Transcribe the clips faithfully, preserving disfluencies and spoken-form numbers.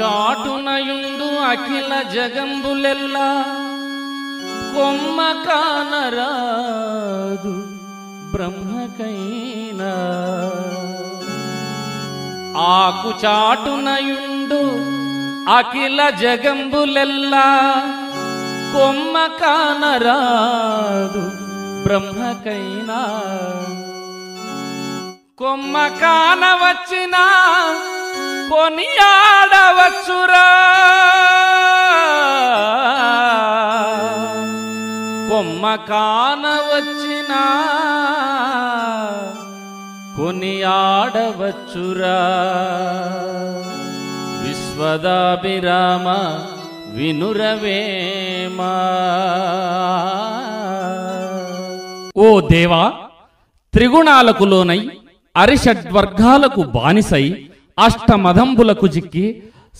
చాటునయుండు అఖిల జగంబులెల్లా కొమ్మ కానరాదు బ్రహ్మకైనా. ఆకు చాటునయుండు అఖిల జగంబులెల్లా కొమ్మ కానరాదు బ్రహ్మకైనా. కొమ్మ కానవచ్చినా కొనియాడవచ్చురా, కొమ్మ కానవచ్చినా కొనియాడవచ్చురా. విశ్వదాభిరామ వినురవేమా. ఓ దేవా, త్రిగుణాలకు లోనై అరిషడ్వర్గాలకు బానిసై అష్టమదంబులకు జిక్కి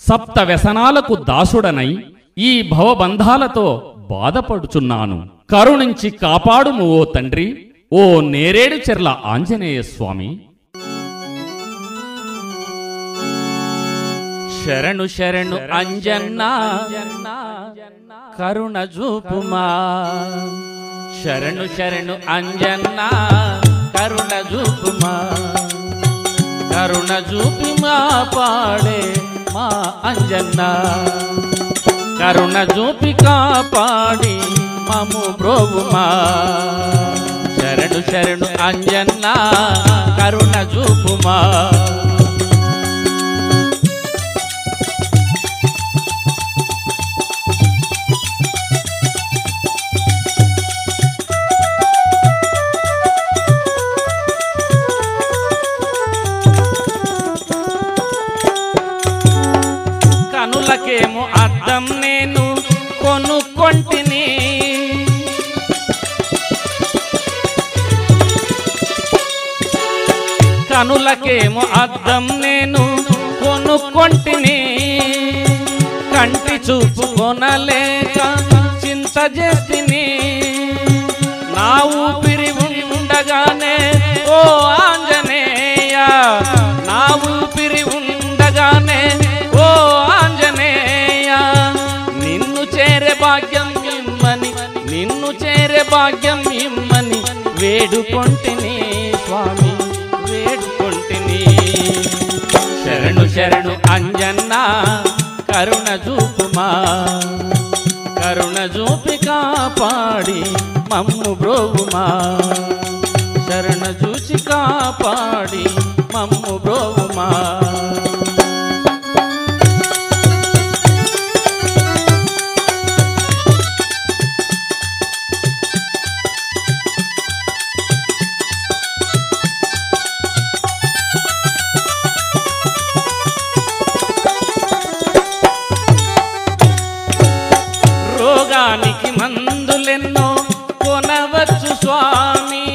సప్త వ్యసనాలకు దాసుడనై ఈ భవబంధాలతో బాధపడుచున్నాను. కరుణించి కాపాడుము ఓ తండ్రి, ఓ నేరేడు చెర్ల ఆంజనేయ స్వామి. శరణు శరణు అంజన్న కరుణ చూపుమా. శరణు శరణు అంజన్న కరుణ చూపుమా. కరుణ చూపి మా పాడే మా అంజన్న. కరుణ చూపి కాపాడి మము బ్రోగుమా. శరణు శరణు అంజన్న కరుణ చూపుమా. కనులకేమో అద్దం నేను కొనుక్కొంటిని, కనులకేమో అద్దం నేను కొనుక్కొంటిని. కంటి చూపు కొనలేక చింత చేస్తిని, నా ఊపిరి ఉండగానే ఓ ఆంజనేయ, నా ఊపిరి ఉండగానే ఓ ఆంజనేయ. నిన్ను చేరే భాగ్యం ఇమ్మని, నిన్ను చేరే భాగ్యం ఇమ్మని వేడుకొంటిని స్వామి, వేడుకొంటిని. శరణు శరణు అంజన్న కరుణ చూపుమా. కరుణ చూపి కాపాడి మమ్ము బ్రోగుమా. శరణ చూచి కాపాడి మమ్ము బ్రోగుమా. రోగానికి మందులెన్నో కొనవచ్చు స్వామి,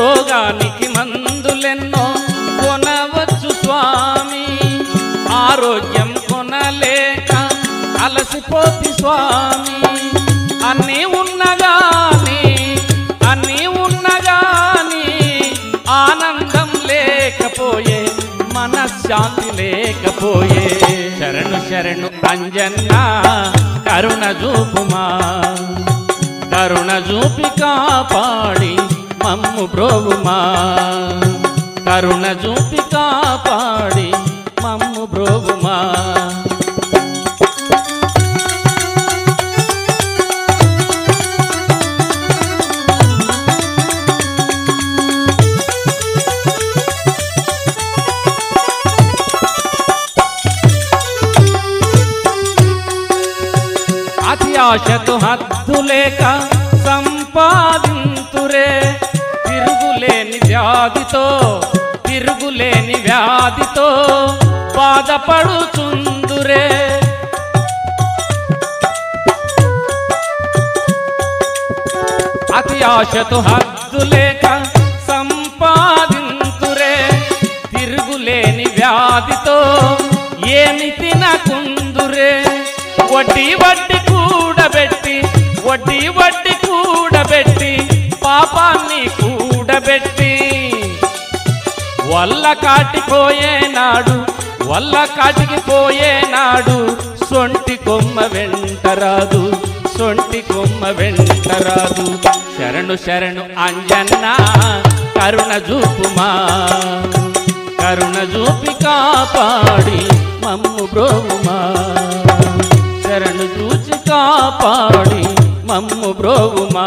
రోగానికి మందులెన్నో కొనవచ్చు స్వామి. ఆరోగ్యం కొనలేక అలసిపోతి స్వామి. అన్నీ ఉన్నగాని, అన్నీ ఉన్నగాని ఆనందం లేకపోయే, మనశ్శాంతి లేకపోయే. శరణు శరణు అంజన్న కరుణ చూపుమా. కరుణ చూపి కాపాడి మమ్ము బ్రోగుమా. కరుణ చూపి కాపాడి మమ్ము బ్రోగుమా. ఆశతో హద్దులేక సంపాదింతురే, తిరుగులేని వ్యాధితో, తిరుగులేని వ్యాధితో బాధపడుచుందురే. అతి ఆశతో హద్దులేక సంపాదింతురే, తిరుగులేని వ్యాధితో ఏమి తినకుందురే. వడ్డీ వడ్డీ కూడబెట్టి, వడ్డీ వడ్డీ కూడబెట్టి పాపాన్ని కూడబెట్టి వల్ల కాటిపోయేనాడు వల్ల కాటికిపోయేనాడు సొంటి కొమ్మ వెంటరాదు సొంటి కొమ్మ వెంటరాదు శరణు శరణు అంజన్న కరుణ చూపుమా కరుణ చూపి కాపాడి మమ్ము బ్రోవుమా శరణు చూచి కాపాడి మమ్ము బ్రోవుమా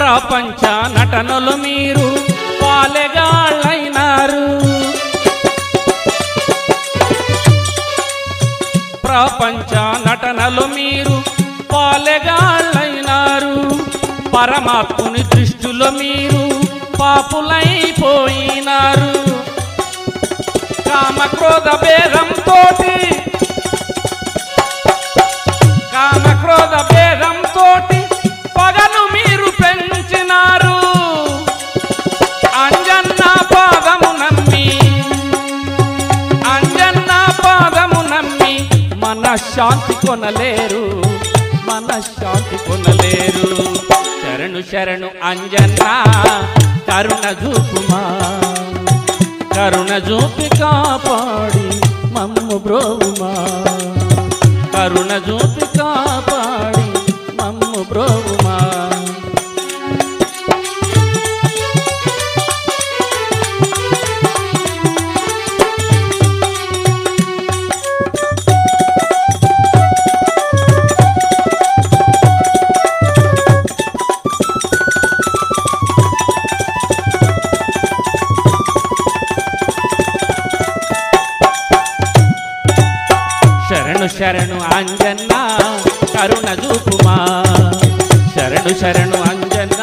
ప్రపంచ నటనలు మీరు పాలెగాళ్ళైనారు ప్రపంచ నటనలు మీరు పాలెగాళ్ళైనారు పరమాత్ముని దృష్టిలో మీరు పాపులైపోయినారు కామక్రోధ భేదంతోటి కామక్రోధ భేదంతోటి శాంతి కొనలేరు మనశ్శాంతి కొనలేరు శరణు శరణు అంజన్న కరుణ చూపుమా కరుణ చూపి కాపాడి మమ్ము బ్రోవుమా కరుణ చూపి కాపాడి మమ్ము బ్రోవుమా శరణు అంజన్న కరుణ చూపుమా శరణు శరణు అంజన్న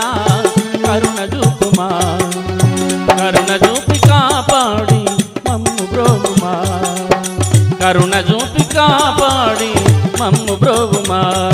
కరుణ చూపుమా కరుణ చూపి కాపాడి మమ్ము బ్రోవుమా కరుణ చూపి కాపాడి మమ్ము బ్రోవుమా